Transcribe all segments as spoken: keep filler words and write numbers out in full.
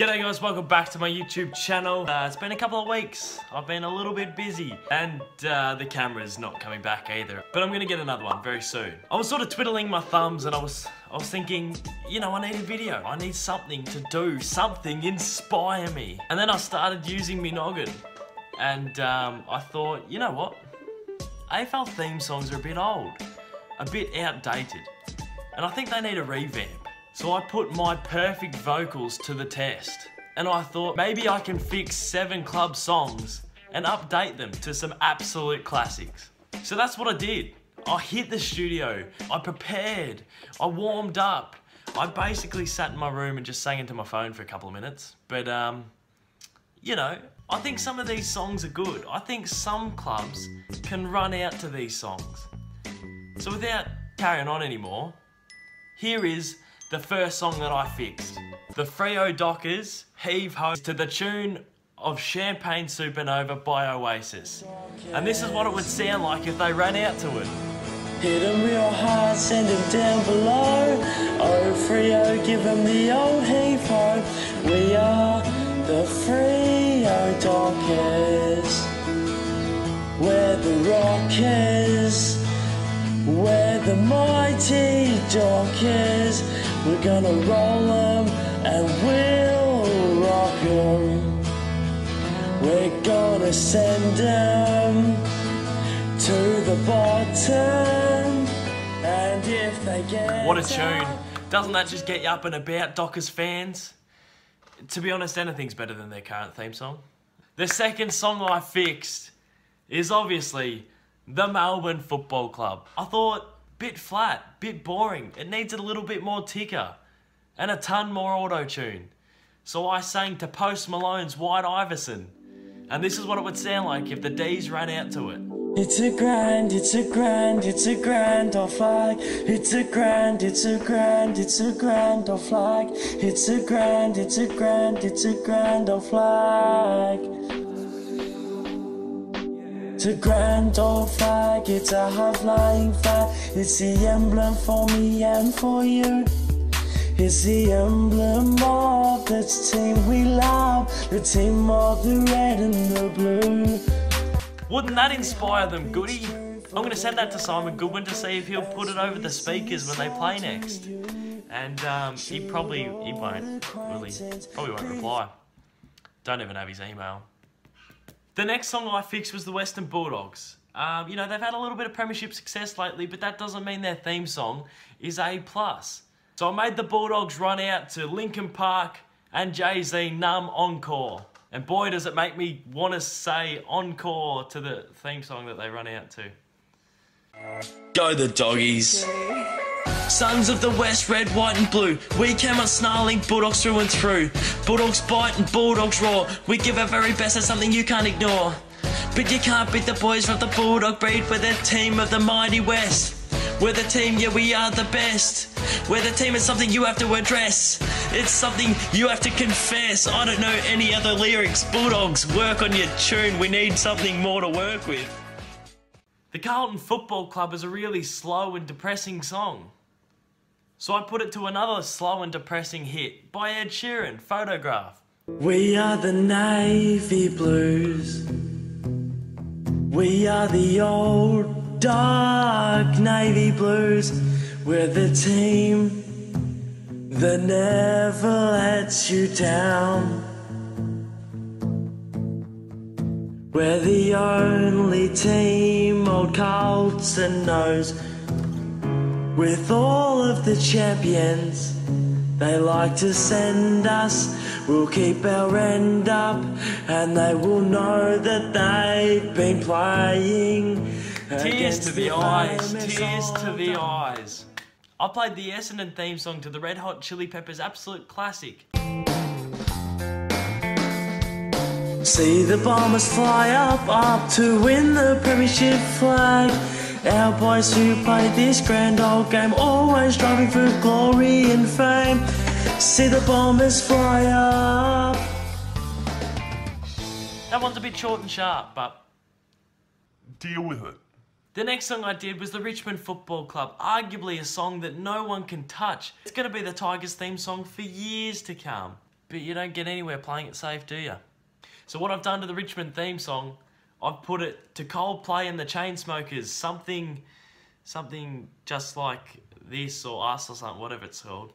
G'day guys, welcome back to my YouTube channel. Uh, it's been a couple of weeks. I've been a little bit busy and uh, the camera's not coming back either. But I'm gonna get another one very soon. I was sort of twiddling my thumbs and I was I was thinking, you know, I need a video. I need something to do, something inspire me. And then I started using me noggin. And um, I thought, you know what? A F L theme songs are a bit old, a bit outdated. And I think they need a revamp. So I put my perfect vocals to the test. And I thought maybe I can fix seven club songs and update them to some absolute classics. So that's what I did. I hit the studio, I prepared, I warmed up. I basically sat in my room and just sang into my phone for a couple of minutes. But um, you know, I think some of these songs are good. I think some clubs can run out to these songs. So without carrying on anymore, here is the first song that I fixed. The Freo Dockers, Heave Ho, to the tune of Champagne Supernova by Oasis. And this is what it would sound like if they ran out to it. Hit 'em real hard, send 'em down below. Oh Freo, give 'em the old heave ho. We are the Freo Dockers. We're the rockers. We're the mighty Dockers. We're gonna roll them and we'll rock them. We're gonna send them to the bottom. And if they get... What a tune. Doesn't that just get you up and about, Dockers fans? To be honest, anything's better than their current theme song. The second song I fixed is obviously the Melbourne Football Club. I thought, bit flat, bit boring. It needs a little bit more ticker and a ton more auto-tune. So I sang to Post Malone's White Iverson. And this is what it would sound like if the D's ran out to it. It's a grand, it's a grand, it's a grand old flag. It's a grand, it's a grand, it's a grand old flag. It's a grand, it's a grand, it's a grand old flag. It's a grand old flag, it's a high-flying flag. It's the emblem for me and for you. It's the emblem of the team we love, the team of the red and the blue. Wouldn't that inspire them, Goody? I'm gonna send that to Simon Goodwin to see if he'll put it over the speakers when they play next. And um, he probably, he won't, really, probably won't reply. Don't even have his email. The next song I fixed was the Western Bulldogs. Um, you know, they've had a little bit of premiership success lately, but that doesn't mean their theme song is A plus. So I made the Bulldogs run out to Linkin Park and Jay-Z, Numb Encore. And boy, does it make me want to say encore to the theme song that they run out to. Go the doggies. Sons of the West, red, white and blue. We came on snarling Bulldogs through and through. Bulldogs bite and Bulldogs roar. We give our very best at something you can't ignore. But you can't beat the boys from the Bulldog breed. We're the team of the mighty West. We're the team, yeah, we are the best. We're the team, it's something you have to address. It's something you have to confess. I don't know any other lyrics. Bulldogs, work on your tune. We need something more to work with. The Carlton Football Club is a really slow and depressing song. So I put it to another slow and depressing hit by Ed Sheeran, Photograph. We are the navy blues. We are the old dark navy blues. We're the team that never lets you down. We're the only team old Carlton knows. With all of the champions they like to send us, we'll keep our end up and they will know that they've been playing. Tears to the, the eyes, tears to the eyes. I played the Essendon theme song to the Red Hot Chili Peppers absolute classic. See the Bombers fly up, up to win the premiership flag. Our boys who play this grand old game, always striving for glory and fame. See the Bombers fly up. That one's a bit short and sharp, but deal with it. The next song I did was the Richmond Football Club, arguably a song that no one can touch. It's going to be the Tigers' theme song for years to come. but you don't get anywhere playing it safe, do you? So what I've done to the Richmond theme song, I've put it to Coldplay and the Chainsmokers, something, something just like this or us or something, whatever it's called.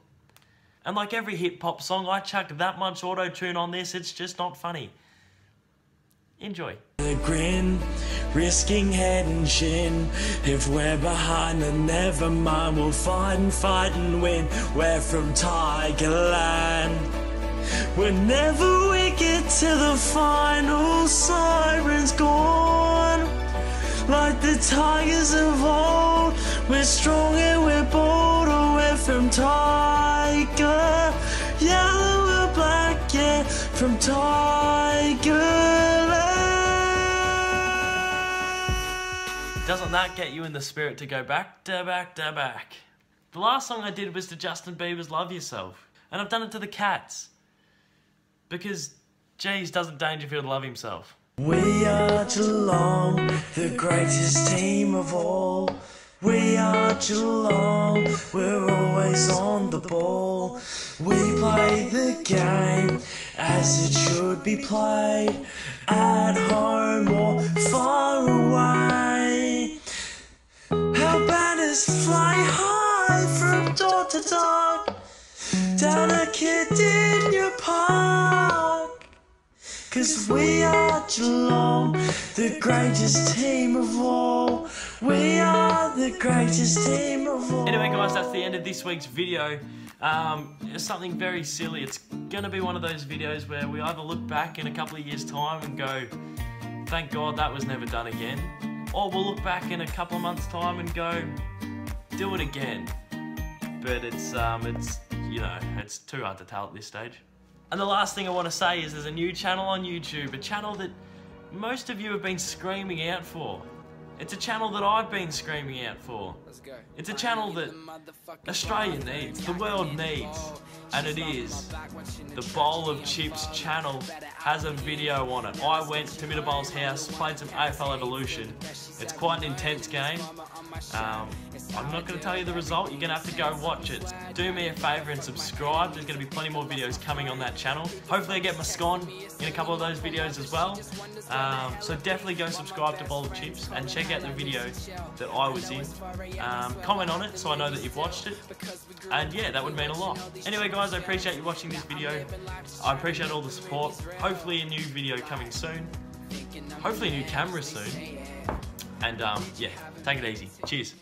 And like every hip-hop song, I chucked that much auto-tune on this, it's just not funny. Enjoy. The grin, risking head and shin. If we're behind, then never mind. We'll fight and fight and win. We're from Tigerland. Whenever we get to the final, siren's gone. Like the tigers of old, we're strong and we're bold. Oh, we're from Tiger, yellow and black, yeah, from Tiger. Doesn't that get you in the spirit to go back, da back, da back? The last song I did was to Justin Bieber's Love Yourself. And I've done it to the Cats. Because, geez, doesn't Dangerfield love himself? We are Geelong, the greatest team of all. We are Geelong, we're always on the ball. We play the game as it should be played. At home or far away. Fly high from door to dark, down a kid in your park. Cause we are Geelong, the greatest team of all. We are the greatest team of all. Anyway guys, that's the end of this week's video. Um, it's something very silly. It's gonna be one of those videos where we either look back in a couple of years time and go, thank God that was never done again. Or we'll look back in a couple of months time and go, do it again. But it's, um, it's, you know, it's too hard to tell at this stage. And the last thing I want to say is there's a new channel on YouTube, a channel that most of you have been screaming out for. It's a channel that I've been screaming out for. Let's go. It's a channel that Australia needs, the world needs, and it is. The Bowl of Chips channel has a video on it. I went to Middaboll's house, played some A F L Evolution. It's quite an intense game. Um, I'm not going to tell you the result, you're going to have to go watch it. Do me a favour and subscribe, there's going to be plenty more videos coming on that channel. Hopefully I get my scone in a couple of those videos as well. Um, so definitely go subscribe to Bowl of Chips and check out the video that I was in. Um, comment on it so I know that you've watched it. And yeah, that would mean a lot. Anyway guys, I appreciate you watching this video. I appreciate all the support. Hopefully a new video coming soon. Hopefully a new camera soon. And um, yeah, take it easy. Cheers.